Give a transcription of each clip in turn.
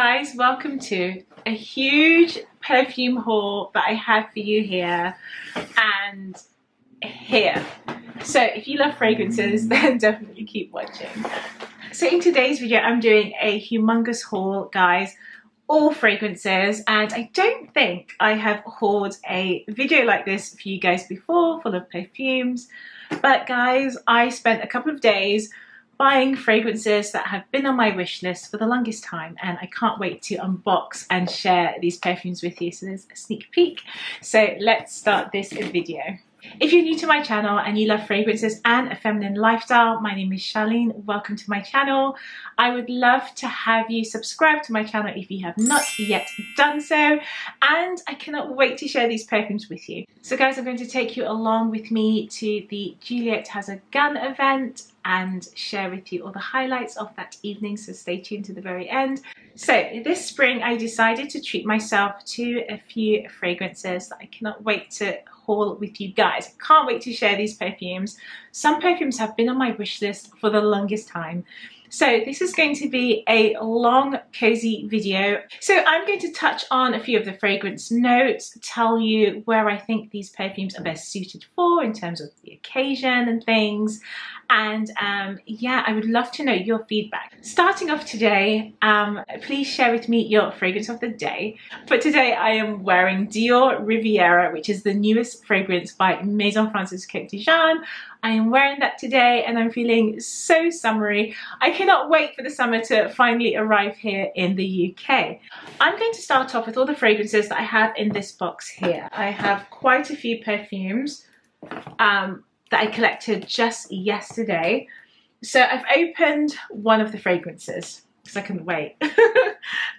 guys, welcome to a huge perfume haul that I have for you here and here. So if you love fragrances, then definitely keep watching. So in today's video, I'm doing a humongous haul, guys, all fragrances, and I don't think I have hauled a video like this for you guys before, full of perfumes. But guys, I spent a couple of days buying fragrances that have been on my wish list for the longest time, and I can't wait to unbox and share these perfumes with you, so there's a sneak peek. So let's start this video. If you're new to my channel and you love fragrances and a feminine lifestyle, my name is Charlene, welcome to my channel. I would love to have you subscribe to my channel if you have not yet done so, and I cannot wait to share these perfumes with you. So guys, I'm going to take you along with me to the Juliette Has a Gun event and share with you all the highlights of that evening, so stay tuned to the very end. So this spring I decided to treat myself to a few fragrances that I cannot wait to haul with you guys. I can't wait to share these perfumes. Some perfumes have been on my wish list for the longest time. So this is going to be a long, cozy video. So I'm going to touch on a few of the fragrance notes, tell you where I think these perfumes are best suited for in terms of the occasion and things. And yeah, I would love to know your feedback. Starting off today, please share with me your fragrance of the day. For today, I am wearing Dior Riviera, which is the newest fragrance by Maison Francis Kurkdjian. I am wearing that today and I'm feeling so summery. I cannot wait for the summer to finally arrive here in the UK. I'm going to start off with all the fragrances that I have in this box here. I have quite a few perfumes that I collected just yesterday. So I've opened one of the fragrances because I couldn't wait.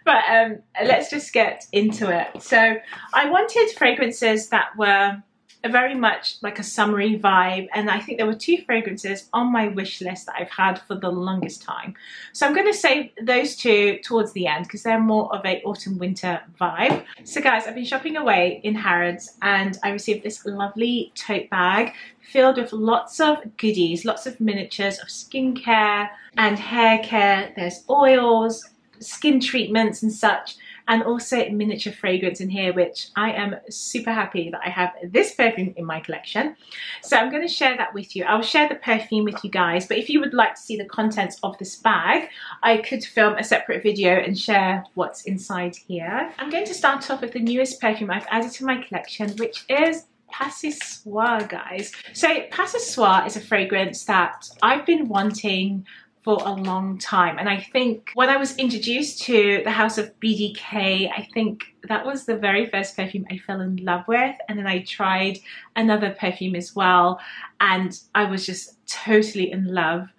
But let's just get into it. So I wanted fragrances that were very much like a summery vibe, and I think there were two fragrances on my wish list that I've had for the longest time. So I'm going to save those two towards the end because they're more of a autumn winter vibe. So guys, I've been shopping away in Harrods and I received this lovely tote bag filled with lots of goodies, lots of miniatures of skincare and hair care. There's oils, skin treatments and such, and also miniature fragrance in here, which I am super happy that I have this perfume in my collection. So I'm going to share that with you. I'll share the perfume with you guys, but if you would like to see the contents of this bag, I could film a separate video and share what's inside here. I'm going to start off with the newest perfume I've added to my collection, which is Pas Ce Soir, guys. So Pas Ce Soir is a fragrance that I've been wanting for a long time, and I think when I was introduced to the house of BDK, I think that was the very first perfume I fell in love with, and then I tried another perfume as well, and I was just totally in love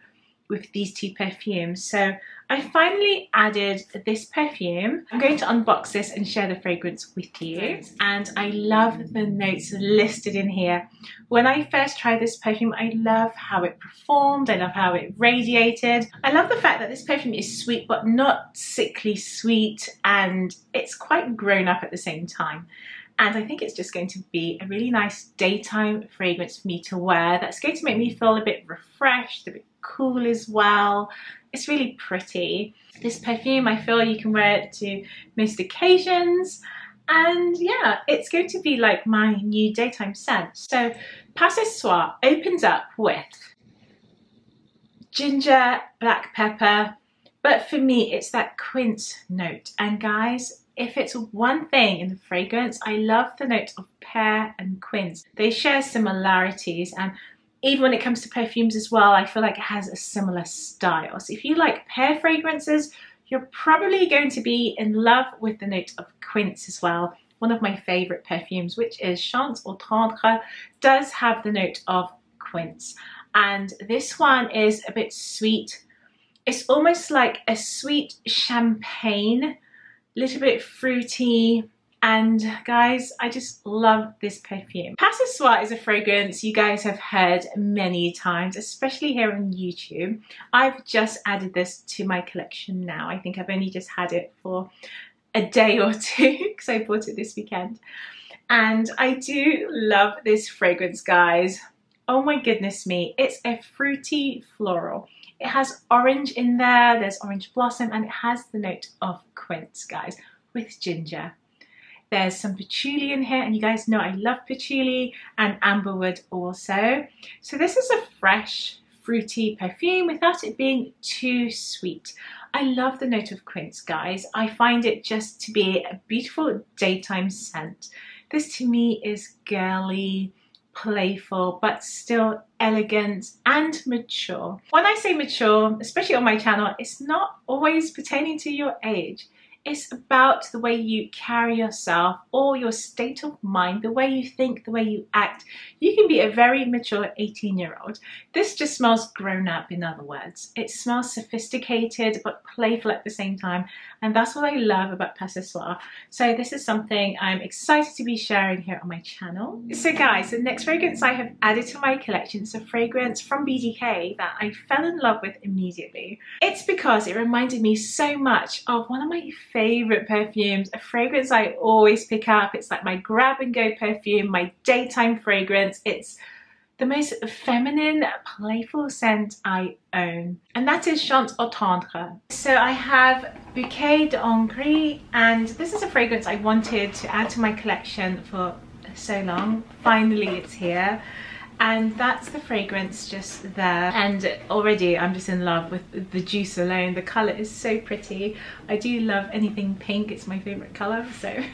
with these two perfumes. So I finally added this perfume. I'm going to unbox this and share the fragrance with you. And I love the notes listed in here. When I first tried this perfume, I love how it performed. I love how it radiated. I love the fact that this perfume is sweet, but not sickly sweet. And it's quite grown up at the same time. And I think it's just going to be a really nice daytime fragrance for me to wear. That's going to make me feel a bit refreshed, a bit cool as well. It's really pretty. This perfume, I feel you can wear it to most occasions. And yeah, it's going to be like my new daytime scent. So Pas Ce Soir opens up with ginger, black pepper. But for me, it's that quince note. And guys, if it's one thing in the fragrance, I love the notes of pear and quince. They share similarities, and even when it comes to perfumes as well, I feel like it has a similar style. So if you like pear fragrances, you're probably going to be in love with the note of quince as well. One of my favorite perfumes, which is Chance Eau Tendre, does have the note of quince. And this one is a bit sweet. It's almost like a sweet champagne, a little bit fruity. And guys, I just love this perfume. Pas Ce Soir is a fragrance you guys have heard many times, especially here on YouTube. I've just added this to my collection now. I think I've only just had it for a day or two because I bought it this weekend. And I do love this fragrance, guys. Oh my goodness me, it's a fruity floral. It has orange in there, there's orange blossom, and it has the note of quince, guys, with ginger. There's some patchouli in here, and you guys know I love patchouli and amberwood also. So this is a fresh, fruity perfume without it being too sweet. I love the note of quince, guys. I find it just to be a beautiful daytime scent. This to me is girly, playful, but still elegant and mature. When I say mature, especially on my channel, it's not always pertaining to your age. It's about the way you carry yourself or your state of mind, the way you think, the way you act. You can be a very mature 18-year-old. This just smells grown up, in other words. It smells sophisticated but playful at the same time, and that's what I love about Pas Ce Soir. So this is something I'm excited to be sharing here on my channel. So guys, the next fragrance I have added to my collection is a fragrance from BDK that I fell in love with immediately. It's because it reminded me so much of one of my favorite perfumes, a fragrance I always pick up. It's like my grab and go perfume, my daytime fragrance. It's the most feminine, playful scent I own, and that is Chance Eau Tendre. So I have Bouquet de Hongrie, and this is a fragrance I wanted to add to my collection for so long. Finally it's here, and that's the fragrance just there, and already I'm just in love with the juice alone. The colour is so pretty. I do love anything pink, it's my favourite colour, so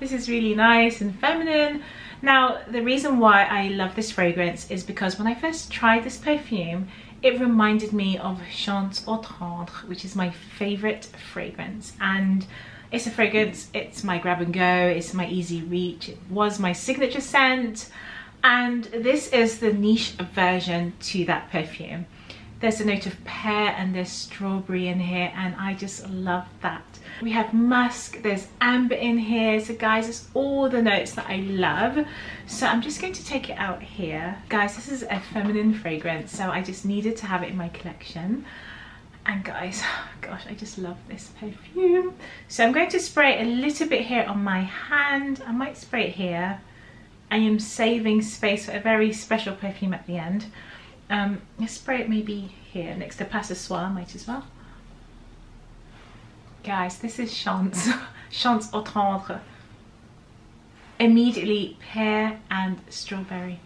this is really nice and feminine. Now, the reason why I love this fragrance is because when I first tried this perfume, it reminded me of Chance Eau Tendre, which is my favourite fragrance, and it's a fragrance, it's my grab and go, it's my easy reach, it was my signature scent. And this is the niche version to that perfume. There's a note of pear and there's strawberry in here, and I just love that. We have musk, there's amber in here. So guys, it's all the notes that I love. So I'm just going to take it out here. Guys, this is a feminine fragrance, so I just needed to have it in my collection. And guys, oh gosh, I just love this perfume. So I'm going to spray a little bit here on my hand. I might spray it here. I am saving space for a very special perfume at the end. Let's spray it maybe here next to Pas Ce Soir, might as well. Guys, this is Chance Eau Tendre. Immediately pear and strawberry.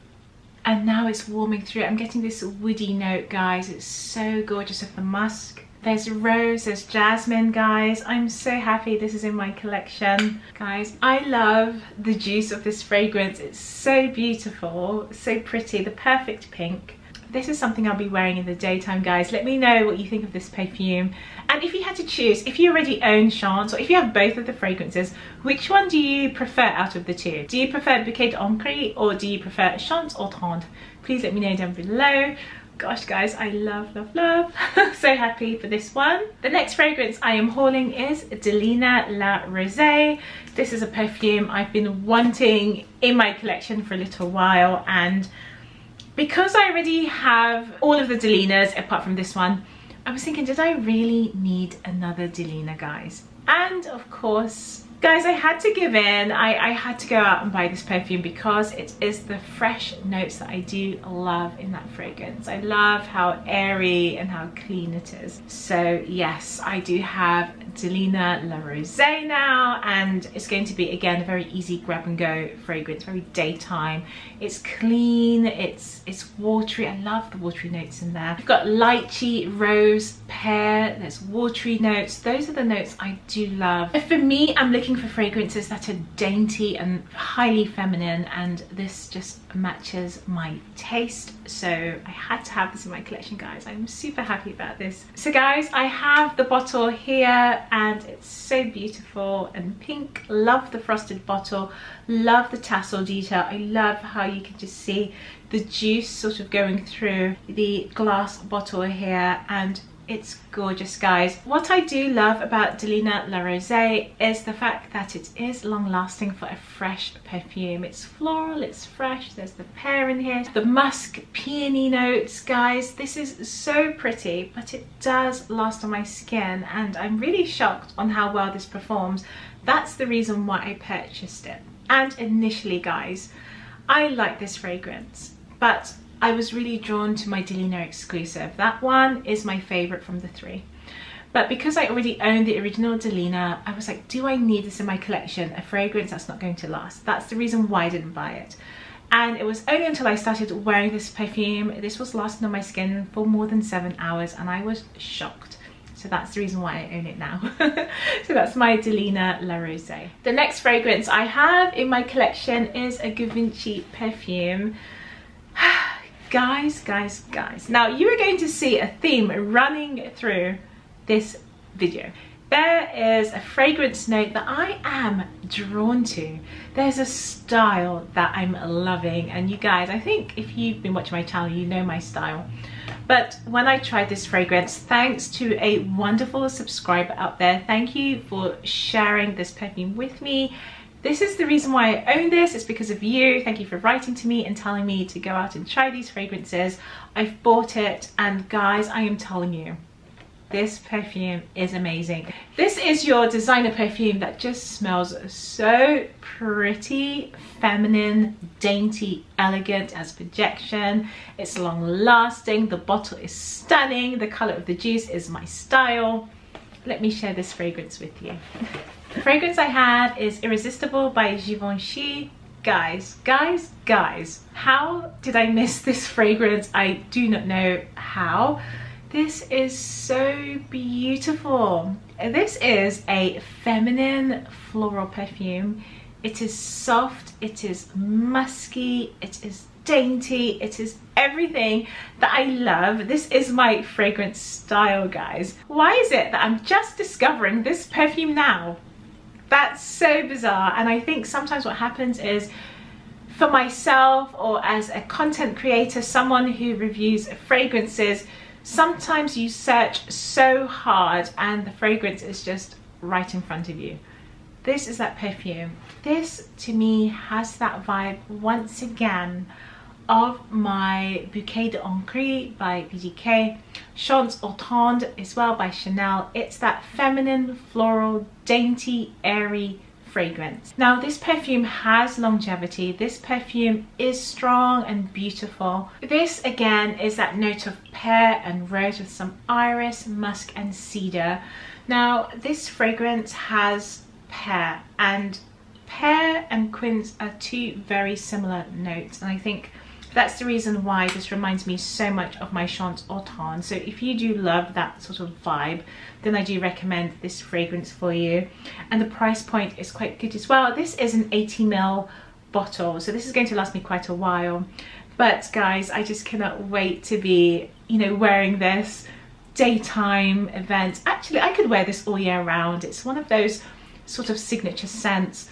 And now it's warming through. I'm getting this woody note, guys. It's so gorgeous with the musk. There's rose, there's jasmine, guys. I'm so happy this is in my collection. Guys, I love the juice of this fragrance. It's so beautiful, so pretty, the perfect pink. This is something I'll be wearing in the daytime, guys. Let me know what you think of this perfume. And if you had to choose, if you already own Chance, or if you have both of the fragrances, which one do you prefer out of the two? Do you prefer Bouquet de Hongrie, or do you prefer Chance Eau Tendre? Please let me know down below. Gosh guys, I love, love, love. So happy for this one. The next fragrance I am hauling is Delina La Rosée. This is a perfume I've been wanting in my collection for a little while, and because I already have all of the Delinas apart from this one, I was thinking, did I really need another Delina, guys? And of course, guys, I had to give in. I had to go out and buy this perfume because it is the fresh notes that I do love in that fragrance. I love how airy and how clean it is. So yes, I do have Delina La Rosée now, and it's going to be, again, a very easy grab and go fragrance, very daytime. It's clean, it's watery. I love the watery notes in there. We've got lychee, rose, pear, there's watery notes. Those are the notes I do love. For me, I'm looking for fragrances that are dainty and highly feminine, and this just matches my taste, so I had to have this in my collection, guys. I'm super happy about this. So guys, I have the bottle here, and it's so beautiful and pink. Love the frosted bottle, love the tassel detail. I love how you can just see the juice sort of going through the glass bottle here, and it's gorgeous, guys. What I do love about Delina La Rosée is the fact that it is long-lasting for a fresh perfume. It's floral, it's fresh, there's the pear in here, the musk, peony notes, guys. This is so pretty, but it does last on my skin, and I'm really shocked on how well this performs. That's the reason why I purchased it. And initially, guys, I like this fragrance, but I was really drawn to my Delina exclusive. That one is my favourite from the three. But because I already owned the original Delina, I was like, do I need this in my collection? A fragrance that's not going to last. That's the reason why I didn't buy it. And it was only until I started wearing this perfume, this was lasting on my skin for more than 7 hours, and I was shocked. So that's the reason why I own it now. So that's my Delina La Rosée. The next fragrance I have in my collection is a Givenchy perfume. Guys. Now you are going to see a theme running through this video. There is a fragrance note that I am drawn to. There's a style that I'm loving, and you guys, I think if you've been watching my channel, you know my style. But when I tried this fragrance, thanks to a wonderful subscriber out there, thank you for sharing this perfume with me. This is the reason why I own this. It's because of you. Thank you for writing to me and telling me to go out and try these fragrances. I've bought it, and guys, I am telling you, this perfume is amazing. This is your designer perfume that just smells so pretty, feminine, dainty, elegant, has projection. It's long lasting, the bottle is stunning, the color of the juice is my style. Let me share this fragrance with you. The fragrance I have is Irresistible by Givenchy. Guys, how did I miss this fragrance? I do not know how. This is so beautiful. This is a feminine floral perfume. It is soft, it is musky, it is dainty, it is everything that I love. This is my fragrance style, guys. Why is it that I'm just discovering this perfume now? That's so bizarre. And I think sometimes what happens is, for myself or as a content creator, someone who reviews fragrances, sometimes you search so hard and the fragrance is just right in front of you. This is that perfume. This to me has that vibe once again of my Bouquet de Hongrie by BDK, Chance Eau Tendre as well by CHANEL. It's that feminine, floral, dainty, airy fragrance. Now this perfume has longevity. This perfume is strong and beautiful. This again is that note of pear and rose with some iris, musk and cedar. Now this fragrance has pear and quince are two very similar notes, and I think that's the reason why this reminds me so much of my Chance Eau Tendre. So if you do love that sort of vibe, then I do recommend this fragrance for you. And the price point is quite good as well. This is an 80ml bottle, so this is going to last me quite a while. But guys, I just cannot wait to be, you know, wearing this daytime event. Actually, I could wear this all year round. It's one of those sort of signature scents.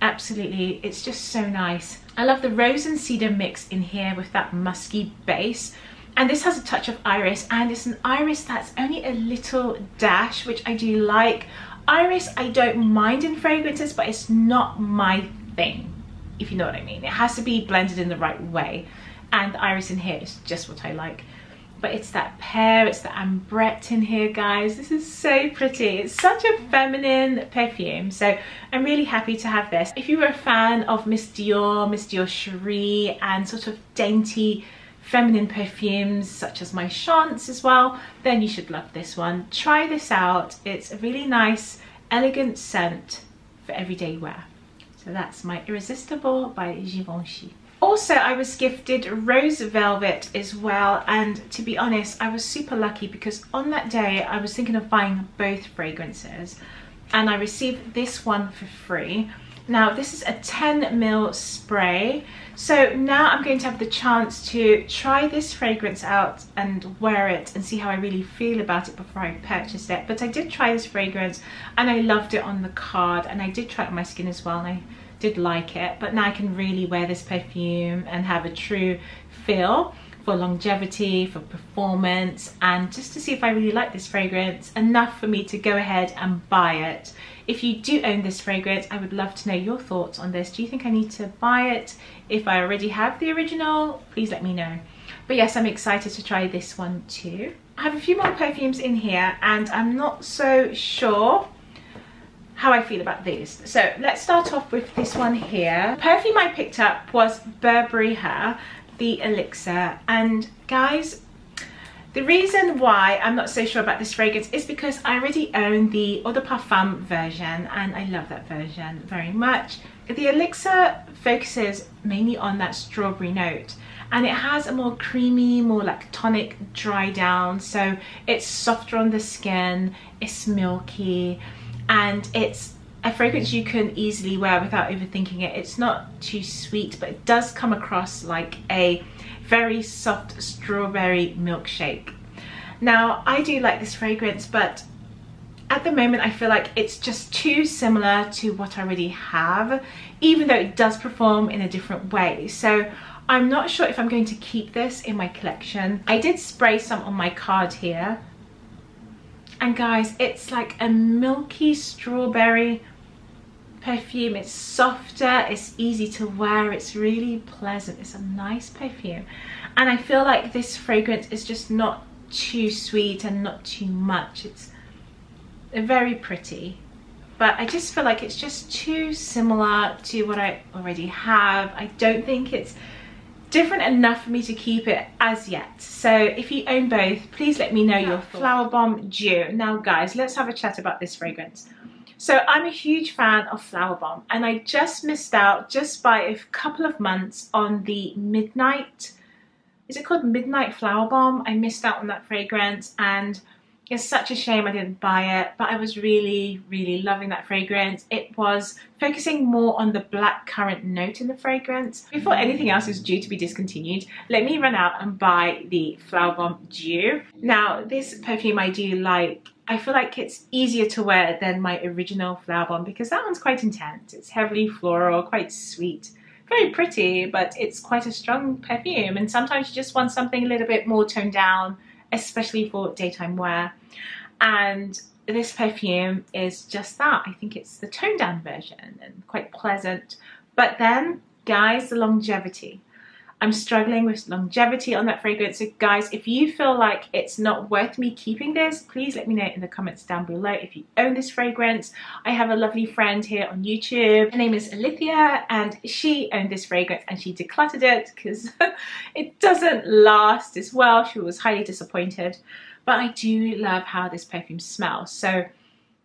Absolutely, it's just so nice. I love the rose and cedar mix in here with that musky base, and this has a touch of iris, and it's an iris that's only a little dash, which I do like. Iris I don't mind in fragrances, but it's not my thing, if you know what I mean. It has to be blended in the right way, and the iris in here is just what I like. But it's that pear, it's the ambrette in here, guys. This is so pretty. It's such a feminine perfume, so I'm really happy to have this. If you were a fan of Miss Dior Cherie, and sort of dainty feminine perfumes such as my Chance as well, then you should love this one. Try this out. It's a really nice, elegant scent for everyday wear. So that's my Irresistible by Givenchy. Also, I was gifted Rose Velvet as well, and to be honest, I was super lucky because on that day I was thinking of buying both fragrances, and I received this one for free. Now this is a 10ml spray, so now I'm going to have the chance to try this fragrance out and wear it and see how I really feel about it before I purchase it. But I did try this fragrance and I loved it on the card, and I did try it on my skin as well, and I did like it. But now I can really wear this perfume and have a true feel for longevity, for performance, and just to see if I really like this fragrance enough for me to go ahead and buy it. If you do own this fragrance, I would love to know your thoughts on this. Do you think I need to buy it? If I already have the original, please let me know. But yes, I'm excited to try this one too. I have a few more perfumes in here, and I'm not so sure how I feel about these. So let's start off with this one here. The perfume I picked up was Burberry Her. the elixir. And guys, the reason why I'm not so sure about this fragrance is because I already own the Eau de Parfum version, and I love that version very much. The elixir focuses mainly on that strawberry note, and it has a more creamy, more like tonic dry down, so it's softer on the skin, it's milky, and it's a fragrance you can easily wear without overthinking it. It's not too sweet, but it does come across like a very soft strawberry milkshake. Now, I do like this fragrance, but at the moment I feel like it's just too similar to what I already have, even though it does perform in a different way. So I'm not sure if I'm going to keep this in my collection. I did spray some on my card here. And guys, it's like a milky strawberry perfume. It's softer, it's easy to wear, it's really pleasant. It's a nice perfume. And I feel like this fragrance is just not too sweet and not too much. It's very pretty. But I just feel like it's just too similar to what I already have. I don't think it's different enough for me to keep it as yet. So if you own both, please let me know your Flowerbomb Dew. Now guys, let's have a chat about this fragrance. So I'm a huge fan of Flowerbomb, and I just missed out just by a couple of months on the Midnight, is it called Midnight Flowerbomb? I missed out on that fragrance, and it's such a shame I didn't buy it, but I was really, really loving that fragrance. It was focusing more on the black currant note in the fragrance. Before anything else is due to be discontinued, let me run out and buy the Flowerbomb Dew. Now, this perfume I do like. I feel like it's easier to wear than my original Flowerbomb because that one's quite intense. It's heavily floral, quite sweet, very pretty, but it's quite a strong perfume, and sometimes you just want something a little bit more toned down, especially for daytime wear. And this perfume is just that. I think it's the toned down version and quite pleasant. But then, guys, the longevity. I'm struggling with longevity on that fragrance. So guys, if you feel like it's not worth me keeping this, please let me know in the comments down below if you own this fragrance. I have a lovely friend here on YouTube. Her name is Alithia, and she owned this fragrance and she decluttered it because it doesn't last as well. She was highly disappointed, but I do love how this perfume smells. So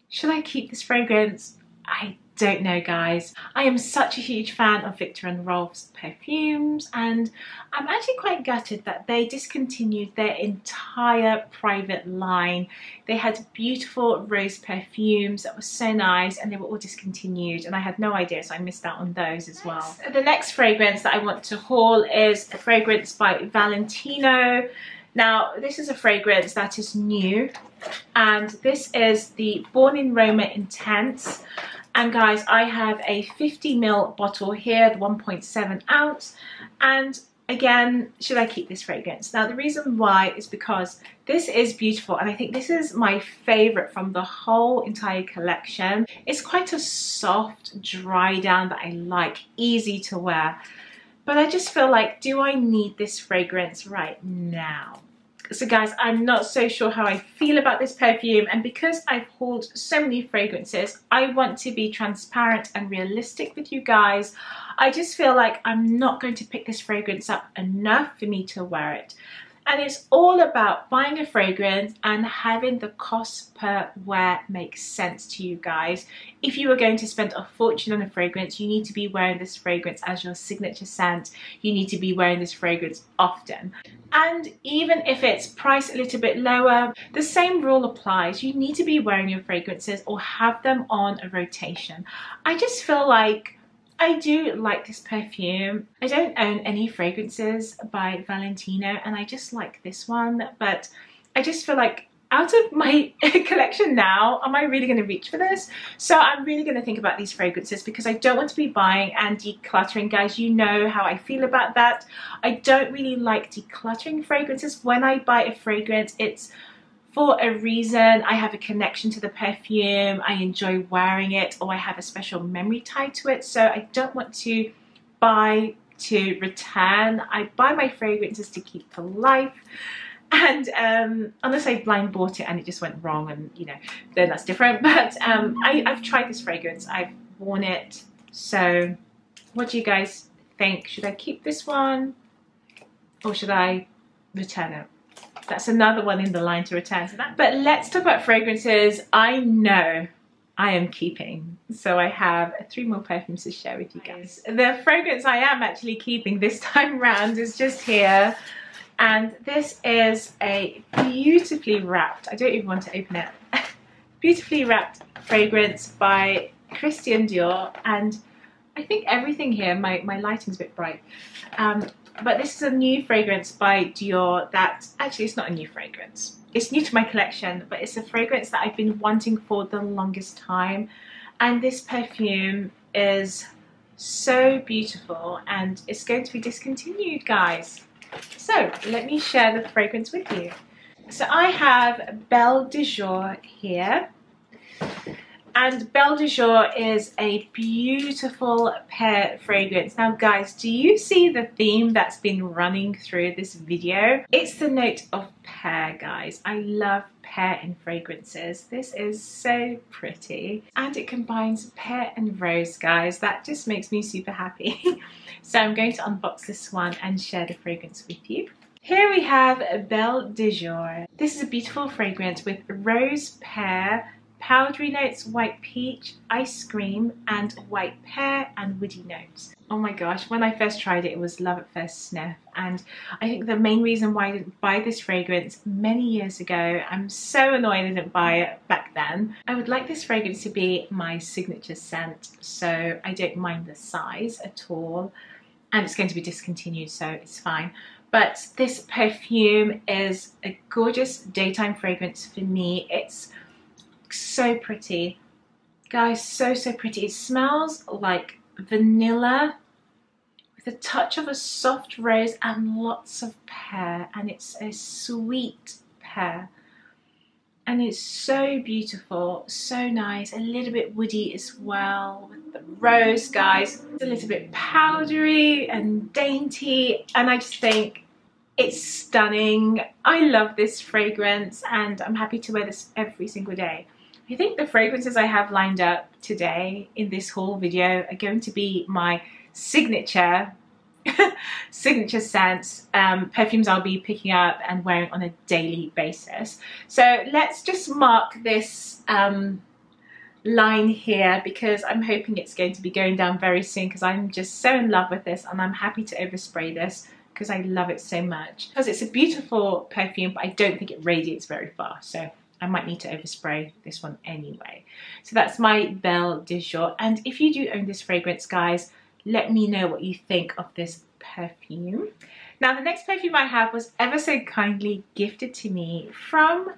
should I keep this fragrance? I don't know, guys. I am such a huge fan of Viktor & Rolf's perfumes, and I'm actually quite gutted that they discontinued their entire private line. They had beautiful rose perfumes that were so nice, and they were all discontinued, and I had no idea, so I missed out on those as well. The next fragrance that I want to haul is a fragrance by Valentino. Now, this is a fragrance that is new, and this is the Born in Roma Intense. And guys, I have a 50ml bottle here, the 1.7 ounce. And again, should I keep this fragrance? Now, the reason why is because this is beautiful, and I think this is my favorite from the whole entire collection. It's quite a soft dry down that I like, easy to wear. But I just feel like, do I need this fragrance right now? So guys, I'm not so sure how I feel about this perfume, and because I've hauled so many fragrances, I want to be transparent and realistic with you guys. I just feel like I'm not going to pick this fragrance up enough for me to wear it. And it's all about buying a fragrance and having the cost per wear make sense to you guys. If you are going to spend a fortune on a fragrance, you need to be wearing this fragrance as your signature scent. You need to be wearing this fragrance often. And even if it's priced a little bit lower, the same rule applies. You need to be wearing your fragrances or have them on a rotation. I just feel like I do like this perfume. I don't own any fragrances by Valentino, and I just like this one, but I just feel like out of my collection now, am I really going to reach for this? So I'm really going to think about these fragrances because I don't want to be buying and decluttering. Guys, you know how I feel about that. I don't really like decluttering fragrances. When I buy a fragrance, it's for a reason. I have a connection to the perfume, I enjoy wearing it, or I have a special memory tied to it. So I don't want to buy to return. I buy my fragrances to keep for life, and unless I blind bought it and it just went wrong, and you know, then that's different. But I've tried this fragrance, I've worn it. So what do you guys think? Should I keep this one? or should I return it? That's another one in the line to return. But let's talk about fragrances I know I am keeping. So I have 3 more perfumes to share with you guys. The fragrance I am actually keeping this time round is just here. And this is a beautifully wrapped, I don't even want to open it, beautifully wrapped fragrance by Christian Dior. And I think everything here, my lighting's a bit bright. But this is a new fragrance by Dior that, actually it's not a new fragrance. It's new to my collection, but it's a fragrance that I've been wanting for the longest time. And this perfume is so beautiful and it's going to be discontinued, guys. So let me share the fragrance with you. So I have Belle De Jour here. And Belle De Jour is a beautiful pear fragrance. Now guys, do you see the theme that's been running through this video? It's the note of pear, guys. I love pear in fragrances. This is so pretty. And it combines pear and rose, guys. That just makes me super happy. So I'm going to unbox this one and share the fragrance with you. Here we have Belle De Jour. This is a beautiful fragrance with rose, pear, powdery notes, white peach, ice cream, and white pear and woody notes. Oh my gosh, when I first tried it, it was love at first sniff. And I think the main reason why I didn't buy this fragrance many years ago, I'm so annoyed I didn't buy it back then. I would like this fragrance to be my signature scent, so I don't mind the size at all. And it's going to be discontinued, so it's fine. But this perfume is a gorgeous daytime fragrance for me. It's so pretty, guys, so pretty. It smells like vanilla with a touch of a soft rose and lots of pear, and it's a sweet pear, and it's so beautiful, so nice, a little bit woody as well with the rose, guys. It's a little bit powdery and dainty, and I just think it's stunning. I love this fragrance and I'm happy to wear this every single day. I think the fragrances I have lined up today in this haul video are going to be my signature scents, perfumes I'll be picking up and wearing on a daily basis. So let's just mark this line here because I'm hoping it's going to be going down very soon because I'm just so in love with this and I'm happy to overspray this because I love it so much. Because it's a beautiful perfume, but I don't think it radiates very far, so I might need to overspray this one anyway. So that's my Belle De Jour. And if you do own this fragrance, guys, let me know what you think of this perfume. Now, the next perfume I have was ever so kindly gifted to me from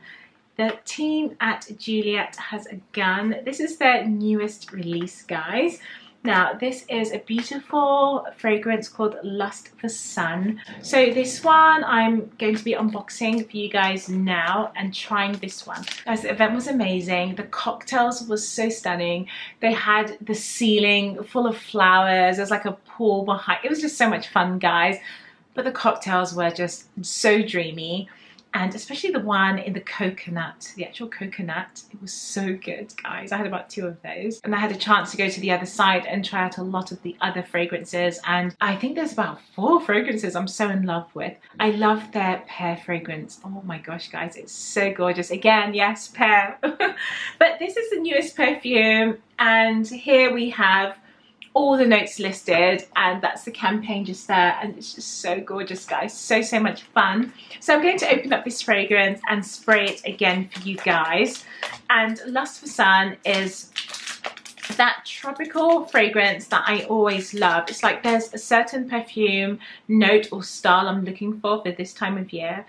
the team at Juliette Has a Gun. This is their newest release, guys. Now, this is a beautiful fragrance called Lust for Sun. So this one I'm going to be unboxing for you guys now and trying this one. Guys, the event was amazing. The cocktails was so stunning. They had the ceiling full of flowers. There's like a pool behind. It was just so much fun, guys. But the cocktails were just so dreamy. And especially the one in the coconut, the actual coconut, it was so good, guys. I had about 2 of those. And I had a chance to go to the other side and try out a lot of the other fragrances. And I think there's about 4 fragrances I'm so in love with. I love their pear fragrance. Oh my gosh, guys, it's so gorgeous. Again, yes, pear. But this is the newest perfume. And here we have all the notes listed, and that's the campaign just there, and it's just so gorgeous, guys, so much fun. So I'm going to open up this fragrance and spray it again for you guys. And Lust for Sun is that tropical fragrance that I always love. It's like there's a certain perfume note or style I'm looking for this time of year,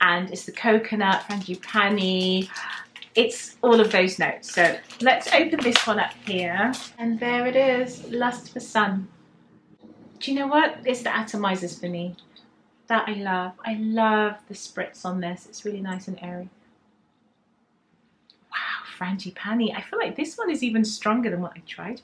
and it's the coconut, frangipani. It's all of those notes. So let's open this one up here. And there it is, Lust for Sun. Do you know what? It's the atomizers for me. That I love. I love the spritz on this. It's really nice and airy. Wow, frangipani. I feel like this one is even stronger than what I tried.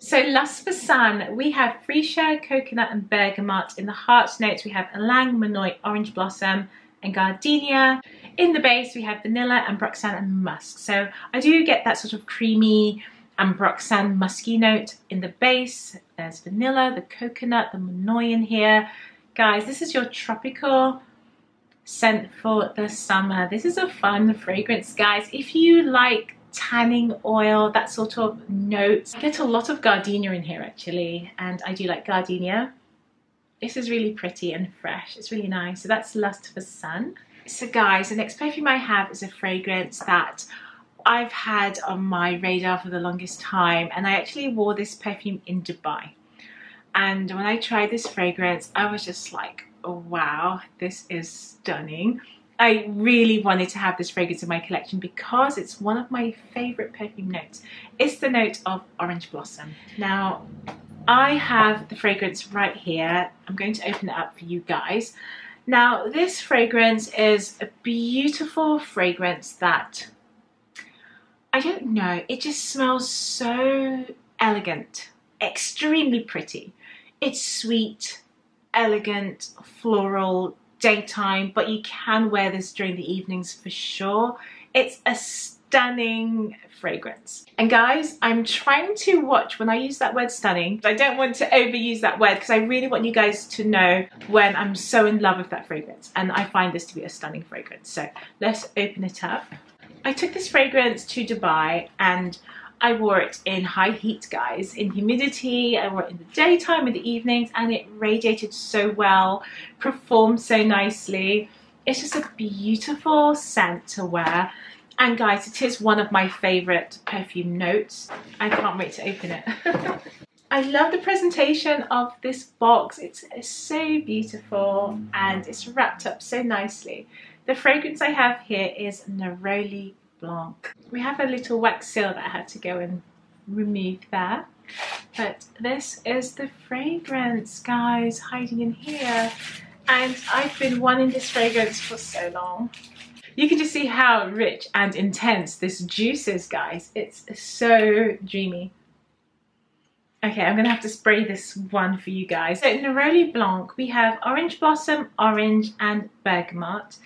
So Lust for Sun, we have freesia, coconut and bergamot. In the heart notes, we have ylang, manoy, orange blossom, and gardenia. In the base we have vanilla, ambroxan and musk. So I do get that sort of creamy ambroxan musky note in the base. There's vanilla, the coconut, the manoy in here. Guys, this is your tropical scent for the summer. This is a fun fragrance, guys. If you like tanning oil, that sort of notes. I get a lot of gardenia in here actually, and I do like gardenia. This is really pretty and fresh. It's really nice. So that's Lust for Sun. So guys, the next perfume I have is a fragrance that I've had on my radar for the longest time, and I actually wore this perfume in Dubai. And when I tried this fragrance, I was just like, oh, wow, this is stunning. I really wanted to have this fragrance in my collection because it's one of my favorite perfume notes. It's the note of orange blossom. Now, I have the fragrance right here. I'm going to open it up for you guys. Now, this fragrance is a beautiful fragrance that, I don't know, it just smells so elegant, extremely pretty. It's sweet, elegant, floral, daytime, but you can wear this during the evenings for sure. It's a stunning fragrance. And guys, I'm trying to watch when I use that word stunning. I don't want to overuse that word because I really want you guys to know when I'm so in love with that fragrance, and I find this to be a stunning fragrance. So let's open it up. I took this fragrance to Dubai and I wore it in high heat, guys, in humidity. I wore it in the daytime, in the evenings, and it radiated so well, performed so nicely. It's just a beautiful scent to wear. And guys, it is one of my favorite perfume notes. I can't wait to open it. I love the presentation of this box. It's so beautiful and it's wrapped up so nicely. The fragrance I have here is Neroli Blanc. We have a little wax seal that I had to go and remove there, but this is the fragrance, guys, hiding in here, and I've been wanting this fragrance for so long. You can just see how rich and intense this juice is, guys. It's so dreamy. Okay, I'm gonna have to spray this one for you guys. So Neroli Blanc, we have orange blossom, orange, and bergamot.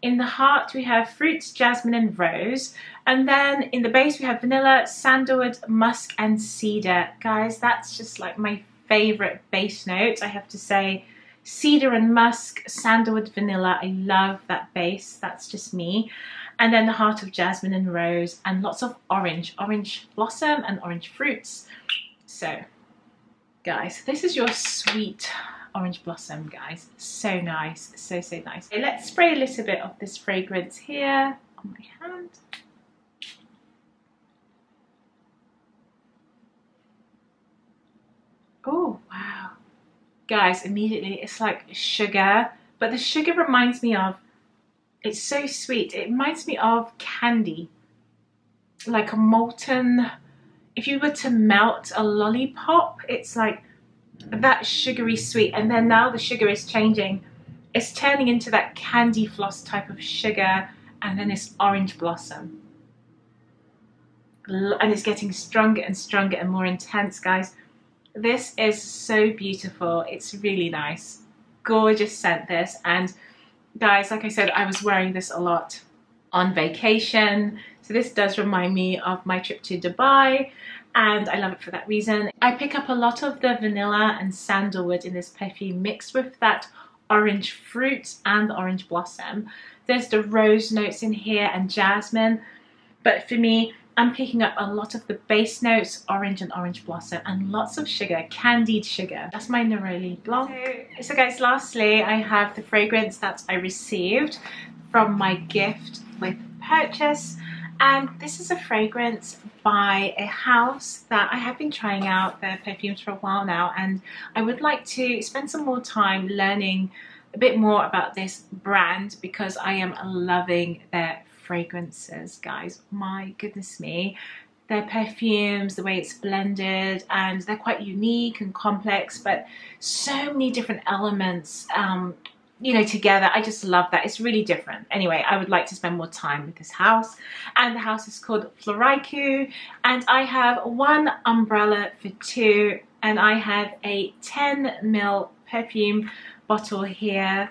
In the heart, we have fruits, jasmine, and rose. And then in the base, we have vanilla, sandalwood, musk, and cedar. Guys, that's just like my favorite base note. I have to say, cedar and musk, sandalwood, vanilla. I love that base, that's just me. And then the heart of jasmine and rose, and lots of orange, orange blossom and orange fruits. So, guys, this is your sweet orange blossom, guys. So nice, so, so nice. Okay, let's spray a little bit of this fragrance here on my hand. Oh, wow. Guys, immediately it's like sugar, but the sugar reminds me of, it's so sweet. It reminds me of candy, like a molten, if you were to melt a lollipop, it's like that sugary sweet, and then now the sugar is changing. It's turning into that candy floss type of sugar, and then it's orange blossom. And it's getting stronger and stronger and more intense, guys. This is so beautiful. It's really nice. Gorgeous scent, this. And guys, like I said, I was wearing this a lot on vacation. So this does remind me of my trip to Dubai, and I love it for that reason. I pick up a lot of the vanilla and sandalwood in this perfume mixed with that orange fruit and the orange blossom. There's the rose notes in here and jasmine, but for me, I'm picking up a lot of the base notes, orange and orange blossom, and lots of sugar, candied sugar. That's my Neroli Blanc. So guys, lastly, I have the fragrance that I received from my gift with purchase. And this is a fragrance by a house that I have been trying out their perfumes for a while now, and I would like to spend some more time learning a bit more about this brand because I am loving their fragrances, guys. My goodness me. Their perfumes, the way it's blended, and they're quite unique and complex, but so many different elements you know, together. I just love that. It's really different. Anyway, I would like to spend more time with this house, and the house is called Floraiku, and I have One Umbrella for Two, and I have a 10ml perfume bottle here,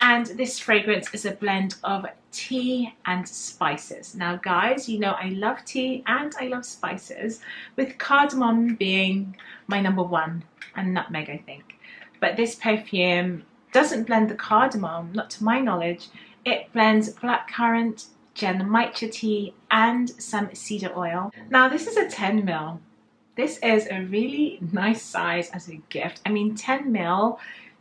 and this fragrance is a blend of tea and spices. Now guys, you know I love tea and I love spices, with cardamom being my number one, and nutmeg, I think. But this perfume doesn't blend the cardamom, not to my knowledge. It blends blackcurrant, genmaicha tea and some cedar oil. Now this is a 10 ml. This is a really nice size as a gift. I mean, 10 ml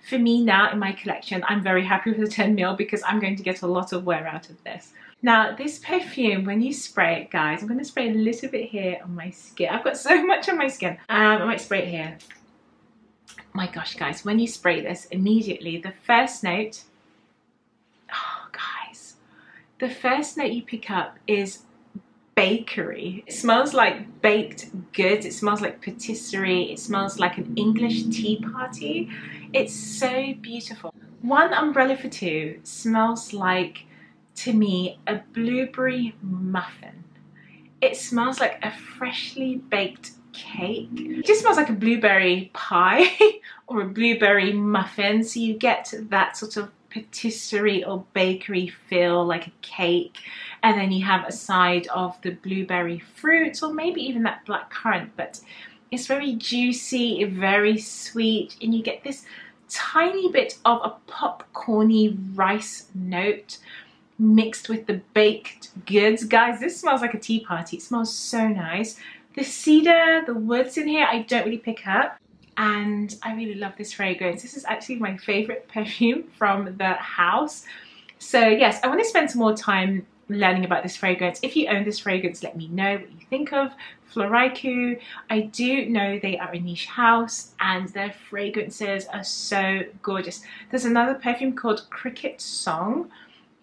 for me now in my collection, I'm very happy with the 10 ml because I'm going to get a lot of wear out of this. Now this perfume, when you spray it, guys, I'm going to spray a little bit here on my skin. I've got so much on my skin. I might spray it here. My gosh, guys, when you spray this immediately, the first note, oh guys, the first note you pick up is bakery. It smells like baked goods. It smells like patisserie. It smells like an English tea party. It's so beautiful. One Umbrella for Two smells like, to me, a blueberry muffin. It smells like a freshly baked cake. It just smells like a blueberry pie or a blueberry muffin. So you get that sort of patisserie or bakery feel, like a cake, and then you have a side of the blueberry fruit or maybe even that blackcurrant, but it's very juicy, very sweet, and you get this tiny bit of a popcorny rice note mixed with the baked goods. Guys, this smells like a tea party. It smells so nice. The cedar, the woods in here, I don't really pick up. And I really love this fragrance. This is actually my favorite perfume from the house. So yes, I want to spend some more time learning about this fragrance. If you own this fragrance, let me know what you think of Floraiku. I do know they are a niche house and their fragrances are so gorgeous. There's another perfume called Cricket Song.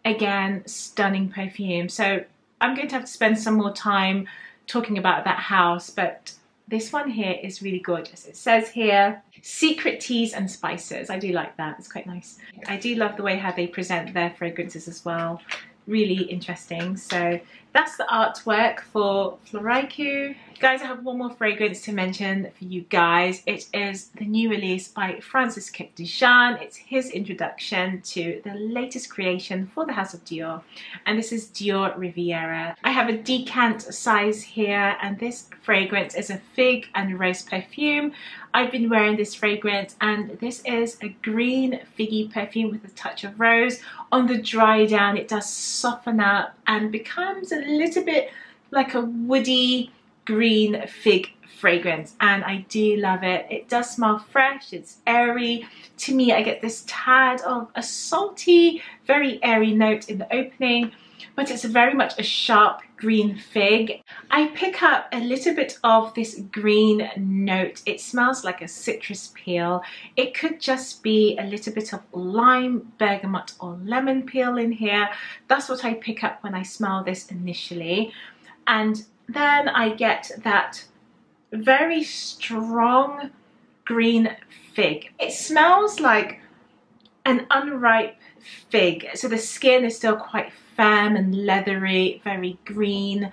Again, stunning perfume. So I'm going to have to spend some more time talking about that house, but this one here is really gorgeous. It says here, secret teas and spices. I do like that, it's quite nice. I do love the way how they present their fragrances as well. Really interesting. So that's the artwork for Floraiku. Guys, I have one more fragrance to mention for you guys. It is the new release by Francis Kurkdjian. It's his introduction to the latest creation for the House of Dior. And this is Dior Riviera. I have a decant size here, and this fragrance is a fig and rose perfume. I've been wearing this fragrance, and this is a green figgy perfume with a touch of rose. On the dry down, it does soften up and becomes a little bit like a woody green fig fragrance, and I do love it. It does smell fresh, it's airy. To me, I get this tad of a salty, very airy note in the opening, but it's very much a sharp green fig. I pick up a little bit of this green note. It smells like a citrus peel. It could just be a little bit of lime, bergamot or lemon peel in here. That's what I pick up when I smell this initially. And then I get that very strong green fig. It smells like an unripe fig. So the skin is still quite firm and leathery, very green,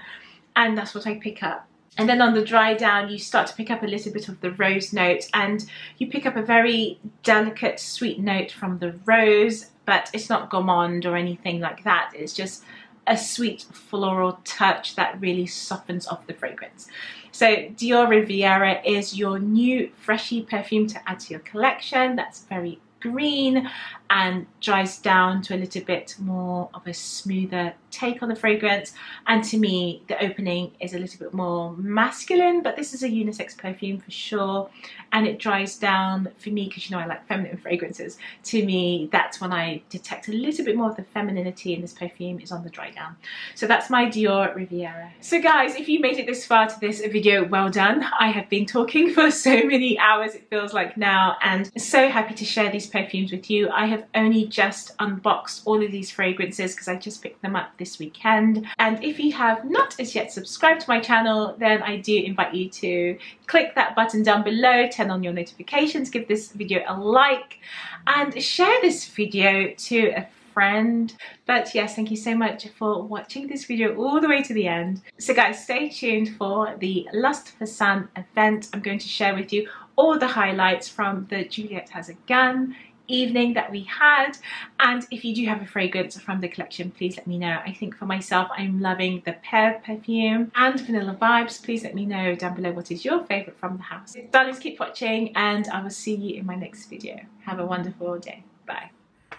and that's what I pick up. And then on the dry down, you start to pick up a little bit of the rose note, and you pick up a very delicate sweet note from the rose, but it's not gourmand or anything like that. It's just a sweet floral touch that really softens off the fragrance. So Dior Riviera is your new freshy perfume to add to your collection. That's very green and dries down to a little bit more of a smoother take on the fragrance, and to me the opening is a little bit more masculine, but this is a unisex perfume for sure, and it dries down for me because you know I like feminine fragrances. To me, that's when I detect a little bit more of the femininity in this perfume is on the dry down. So that's my Dior Riviera. So guys, if you made it this far to this video, well done. I have been talking for so many hours, it feels like now, and so happy to share these perfumes with you. I have only just unboxed all of these fragrances because I just picked them up this weekend, and if you have not as yet subscribed to my channel, then I do invite you to click that button down below, turn on your notifications, give this video a like and share this video to a friend. But yes, thank you so much for watching this video all the way to the end. So guys, stay tuned for the Lust for Sun event. I'm going to share with you all the highlights from the Juliette Has a Gun evening that we had, and if you do have a fragrance from the collection, please let me know. I think for myself, I'm loving the Pear perfume and Vanilla Vibes. Please let me know down below what is your favorite from the house. Darlings, keep watching and I will see you in my next video. Have a wonderful day. Bye.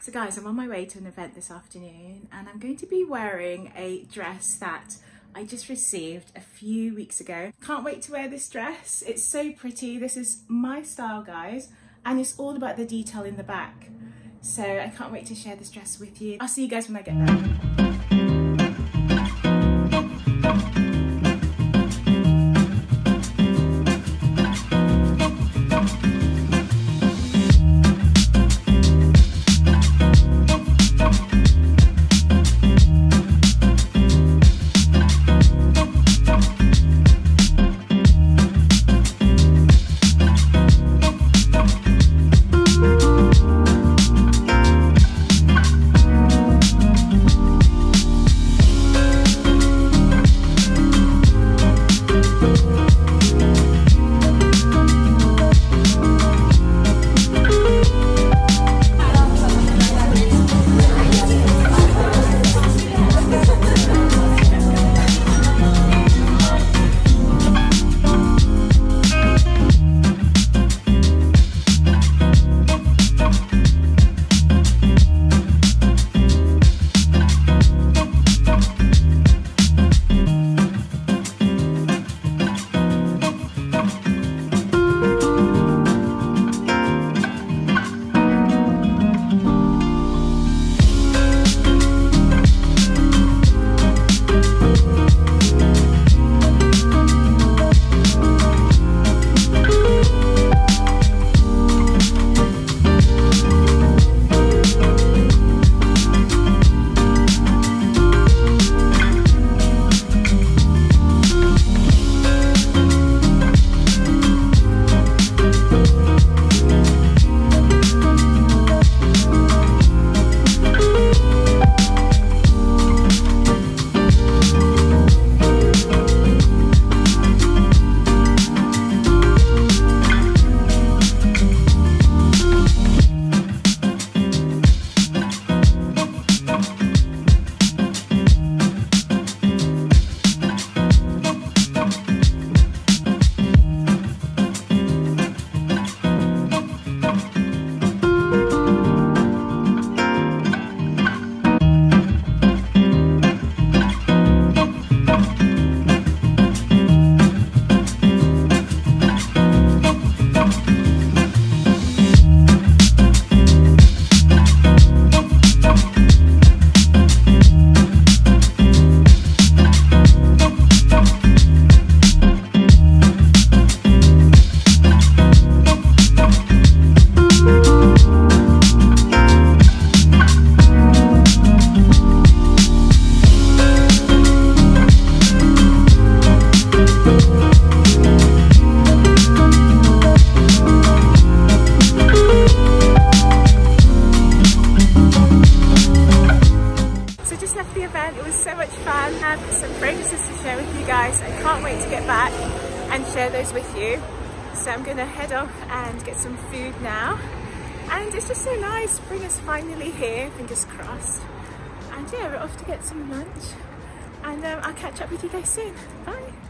So guys, I'm on my way to an event this afternoon and I'm going to be wearing a dress that I just received a few weeks ago. Can't wait to wear this dress. It's so pretty. This is my style, guys. And it's all about the detail in the back. So I can't wait to share this dress with you. I'll see you guys when I get there. Get some lunch and I'll catch up with you guys soon. Bye.